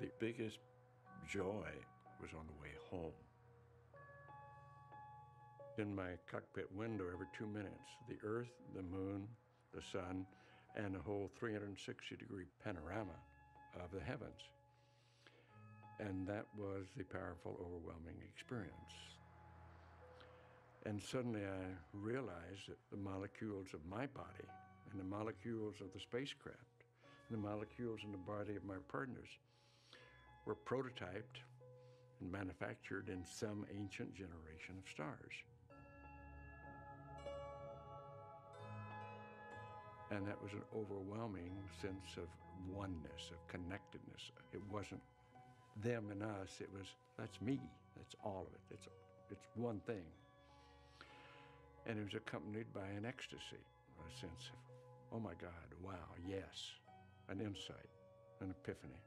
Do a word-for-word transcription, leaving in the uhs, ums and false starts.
The biggest joy was on the way home. In my cockpit window every two minutes, the Earth, the Moon, the Sun, and the whole three hundred sixty degree panorama of the heavens. And that was the powerful, overwhelming experience. And suddenly I realized that the molecules of my body and the molecules of the spacecraft and the molecules in the body of my partners were prototyped and manufactured in some ancient generation of stars. And that was an overwhelming sense of oneness, of connectedness. It wasn't them and us, it was, that's me, that's all of it, it's, it's one thing. And it was accompanied by an ecstasy, a sense of, oh my God, wow, yes, an insight, an epiphany.